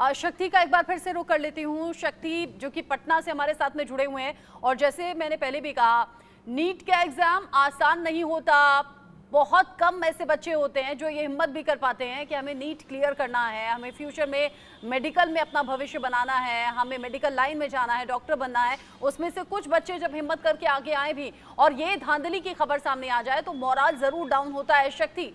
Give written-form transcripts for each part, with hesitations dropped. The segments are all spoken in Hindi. शक्ति का एक बार फिर से रुख कर लेती हूँ। शक्ति जो कि पटना से हमारे साथ में जुड़े हुए हैं, और जैसे मैंने पहले भी कहा, नीट का एग्जाम आसान नहीं होता, बहुत कम ऐसे बच्चे होते हैं जो ये हिम्मत भी कर पाते हैं कि हमें नीट क्लियर करना है, हमें फ्यूचर में मेडिकल में अपना भविष्य बनाना है, हमें मेडिकल लाइन में जाना है, डॉक्टर बनना है। उसमें से कुछ बच्चे जब हिम्मत करके आगे आए भी और ये धांधली की खबर सामने आ जाए तो मोरल जरूर डाउन होता है। शक्ति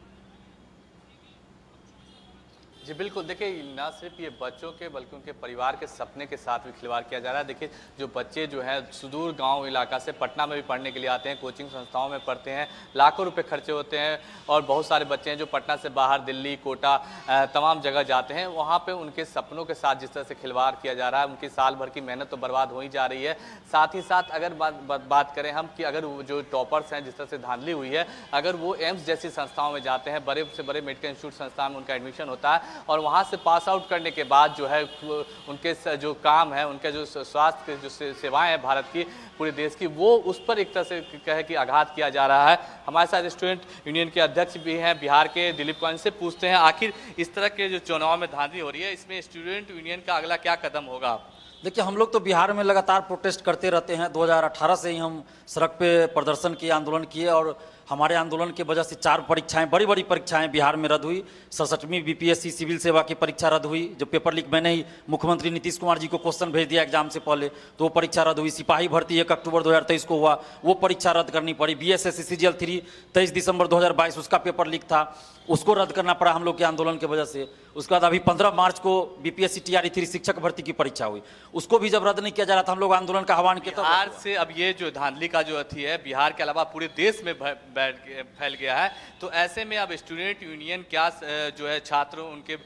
जी बिल्कुल, देखिए ना सिर्फ ये बच्चों के बल्कि उनके परिवार के सपने के साथ भी खिलवाड़ किया जा रहा है। देखिए जो बच्चे जो है सुदूर गांव इलाका से पटना में भी पढ़ने के लिए आते हैं, कोचिंग संस्थाओं में पढ़ते हैं, लाखों रुपए खर्चे होते हैं, और बहुत सारे बच्चे हैं जो पटना से बाहर दिल्ली, कोटा, तमाम जगह जाते हैं। वहाँ पर उनके सपनों के साथ जिस तरह से खिलवाड़ किया जा रहा है, उनकी साल भर की मेहनत तो बर्बाद हो ही जा रही है। साथ ही साथ अगर बात करें हम कि अगर जो टॉपर्स हैं, जिस तरह से धांधली हुई है, अगर वो एम्स जैसी संस्थाओं में जाते हैं, बड़े से बड़े मेडिकल इंस्टीट्यूट संस्थान में उनका एडमिशन होता है, और वहाँ से पास आउट करने के बाद जो है उनके जो काम है, उनके जो स्वास्थ्य की जो सेवाएं हैं भारत की, पूरे देश की, वो उस पर एक तरह से कहे कि आघात किया जा रहा है। हमारे साथ स्टूडेंट यूनियन के अध्यक्ष भी हैं बिहार के, दिलीप पांडे, से पूछते हैं आखिर इस तरह के जो चुनाव में धांधली हो रही है, इसमें स्टूडेंट यूनियन का अगला क्या कदम होगा? देखिए हम लोग तो बिहार में लगातार प्रोटेस्ट करते रहते हैं। 2018 से ही हम सड़क पे प्रदर्शन किए, आंदोलन किए, और हमारे आंदोलन की वजह से 4 परीक्षाएं, बड़ी बड़ी परीक्षाएं बिहार में रद्द हुई। 67वीं बीपीएससी सिविल सेवा की परीक्षा रद्द हुई, जो पेपर लीक मैंने ही मुख्यमंत्री नीतीश कुमार जी को क्वेश्चन भेज दिया एग्जाम से पहले, तो वो परीक्षा रद्द हुई। सिपाही भर्ती 1 अक्टूबर 2023 को हुआ, वो परीक्षा रद्द करनी पड़ी। BSSC CGL 3 23 दिसंबर 2022, उसका पेपर लीक था, उसको रद्द करना पड़ा हम लोग के आंदोलन की वजह से। उसके बाद अभी 15 मार्च को BPSC TRE 3 शिक्षक भर्ती की परीक्षा हुई, उसको भी जब रद्द नहीं किया जा रहा था हम लोग आंदोलन का आह्वान किया। बिहार से अब ये जो धांधली का जो अथी है, बिहार के अलावा पूरे देश में फैल गया है, तो ऐसे में अब स्टूडेंट यूनियन क्या जो है छात्रों उनके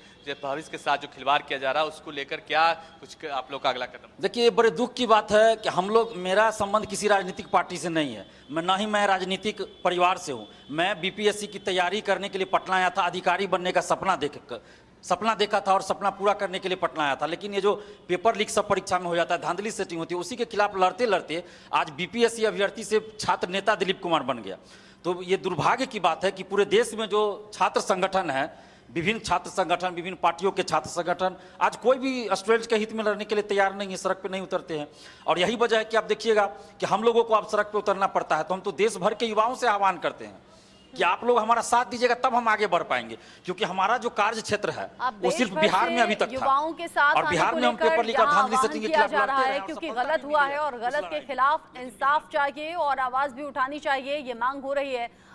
भविष्य के साथ जो खिलवाड़ किया जा रहा है, उसको लेकर क्या कुछ आप लोग का अगला कदम? देखिए बड़े दुख की बात है कि हम लोग, मेरा संबंध किसी राजनीतिक पार्टी से नहीं है, मैं राजनीतिक परिवार से हूँ। मैं BPSC की तैयारी करने के लिए पटना आया था, अधिकारी बनने का सपना देखा था और सपना पूरा करने के लिए पटना आया था, लेकिन ये जो पेपर लीक सब परीक्षा में हो जाता है, धांधली सेटिंग होती है, उसी के खिलाफ लड़ते लड़ते आज BPSC अभ्यर्थी से छात्र नेता दिलीप कुमार बन गया। तो ये दुर्भाग्य की बात है कि पूरे देश में जो छात्र संगठन है, विभिन्न छात्र संगठन, विभिन्न पार्टियों के छात्र संगठन, आज कोई भी स्टूडेंट्स के हित में लड़ने के लिए तैयार नहीं है, सड़क पे नहीं उतरते हैं। और यही वजह है कि आप देखिएगा कि हम लोगों को अब सड़क पे उतरना पड़ता है। तो हम तो देश भर के युवाओं से आह्वान करते हैं कि आप लोग हमारा साथ दीजिएगा, तब हम आगे बढ़ पाएंगे, क्योंकि हमारा जो कार्य क्षेत्र है वो सिर्फ बिहार में अभी तक था, और बिहार में हम पेपर लीक और धांधली सेटिंग के खिलाफ लड़ रहे हैं, क्योंकि गलत हुआ है और गलत के खिलाफ इंसाफ चाहिए और आवाज भी उठानी चाहिए, ये मांग हो रही है।